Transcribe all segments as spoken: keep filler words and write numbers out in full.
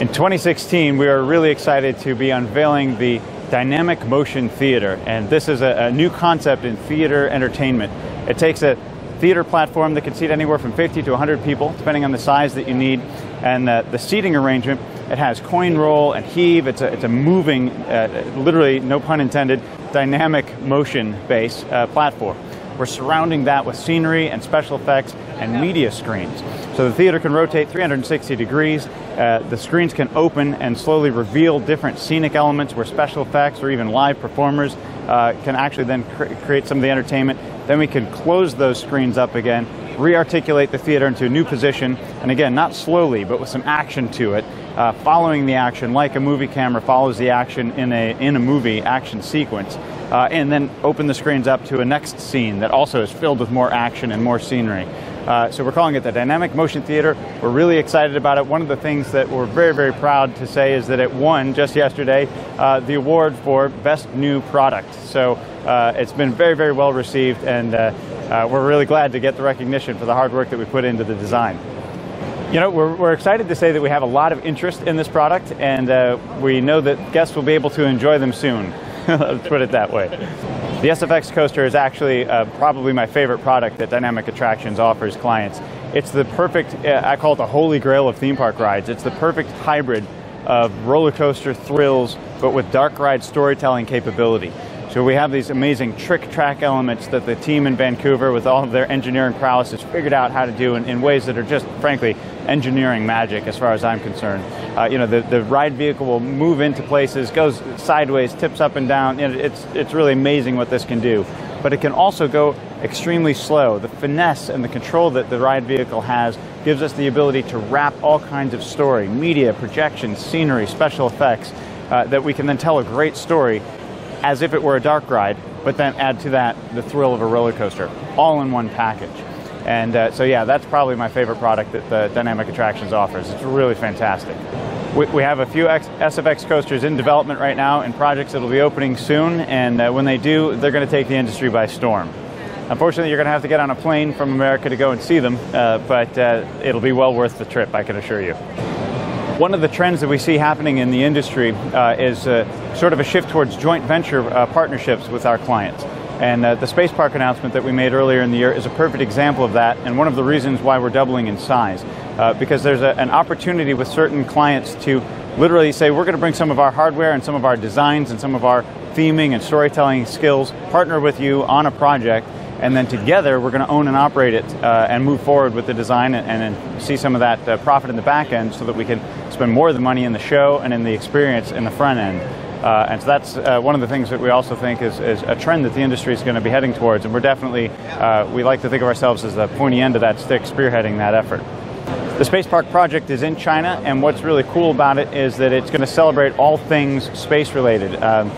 In twenty sixteen, we are really excited to be unveiling the Dynamic Motion Theater, and this is a, a new concept in theater entertainment. It takes a theater platform that can seat anywhere from fifty to one hundred people, depending on the size that you need, and uh, the seating arrangement, it has coin roll and heave. It's a, it's a moving, uh, literally, no pun intended, dynamic motion-based uh, platform. We're surrounding that with scenery and special effects and media screens. So the theater can rotate three hundred sixty degrees. Uh, the screens can open and slowly reveal different scenic elements where special effects or even live performers uh, can actually then cre create some of the entertainment. Then we can close those screens up again, re-articulate the theater into a new position, and again, not slowly, but with some action to it, uh, following the action like a movie camera follows the action in a, in a movie action sequence. Uh, and then open the screens up to a next scene that also is filled with more action and more scenery. Uh, so we're calling it the Dynamic Motion Theater. We're really excited about it. One of the things that we're very, very proud to say is that it won, just yesterday, uh, the award for Best New Product. So uh, it's been very, very well received, and uh, uh, we're really glad to get the recognition for the hard work that we put into the design. You know, we're, we're excited to say that we have a lot of interest in this product, and uh, we know that guests will be able to enjoy them soon. Let's put it that way. The S F X coaster is actually uh, probably my favorite product that Dynamic Attractions offers clients. It's the perfect, uh, I call it the holy grail of theme park rides. It's the perfect hybrid of roller coaster thrills, but with dark ride storytelling capability. So we have these amazing trick track elements that the team in Vancouver, with all of their engineering prowess, has figured out how to do in, in ways that are just, frankly, engineering magic as far as I'm concerned. Uh, you know, the, the ride vehicle will move into places, goes sideways, tips up and down. And it's, it's really amazing what this can do. But it can also go extremely slow. The finesse and the control that the ride vehicle has gives us the ability to wrap all kinds of story, media, projections, scenery, special effects, uh, that we can then tell a great story as if it were a dark ride, but then add to that the thrill of a roller coaster, all in one package. And uh, so yeah, that's probably my favorite product that the Dynamic Attractions offers. It's really fantastic. We, we have a few S F X coasters in development right now and projects that will be opening soon, and uh, when they do, they're gonna take the industry by storm. Unfortunately, you're gonna have to get on a plane from America to go and see them, uh, but uh, it'll be well worth the trip, I can assure you. One of the trends that we see happening in the industry uh, is uh, sort of a shift towards joint venture uh, partnerships with our clients. And uh, the Space Park announcement that we made earlier in the year is a perfect example of that, and one of the reasons why we're doubling in size. Uh, because there's a, an opportunity with certain clients to literally say, we're going to bring some of our hardware and some of our designs and some of our theming and storytelling skills, partner with you on a project, and then together we're going to own and operate it uh, and move forward with the design and, and then see some of that uh, profit in the back end so that we can spend more of the money in the show and in the experience in the front end. Uh, and so that's uh, one of the things that we also think is, is a trend that the industry is going to be heading towards, and we're definitely, uh, we like to think of ourselves as the pointy end of that stick spearheading that effort. The Space Park project is in China, and what's really cool about it is that it's going to celebrate all things space related. Um,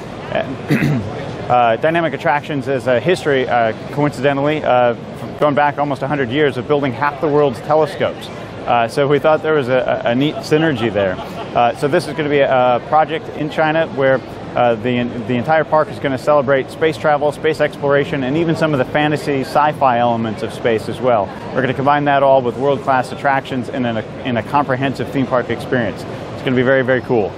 Uh, Dynamic Attractions is a history, uh, coincidentally, uh, going back almost one hundred years of building half the world's telescopes. Uh, so we thought there was a, a neat synergy there. Uh, so this is going to be a, a project in China where uh, the, the entire park is going to celebrate space travel, space exploration, and even some of the fantasy sci-fi elements of space as well. We're going to combine that all with world-class attractions in a, in a comprehensive theme park experience. It's going to be very, very cool.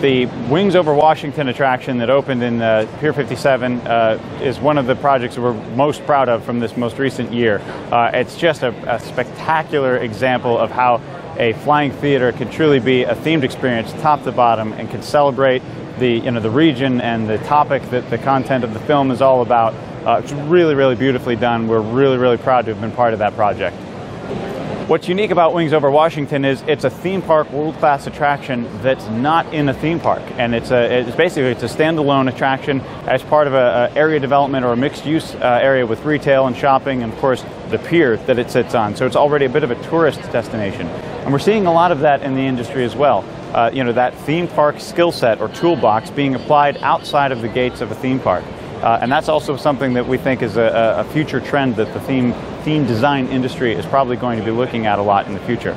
The Wings Over Washington attraction that opened in uh, Pier fifty-seven uh, is one of the projects that we're most proud of from this most recent year. Uh, it's just a, a spectacular example of how a flying theater can truly be a themed experience top to bottom and can celebrate the, you know, the region and the topic that the content of the film is all about. Uh, it's really, really beautifully done. We're really, really proud to have been part of that project. What's unique about Wings Over Washington is it's a theme park world-class attraction that's not in a theme park, and it's a it's basically it's a standalone attraction as part of a, a area development or a mixed-use uh, area with retail and shopping, and of course the pier that it sits on. So it's already a bit of a tourist destination, and we're seeing a lot of that in the industry as well. Uh, you know, that theme park skill set or toolbox being applied outside of the gates of a theme park. Uh, and that's also something that we think is a, a future trend that the theme, theme design industry is probably going to be looking at a lot in the future.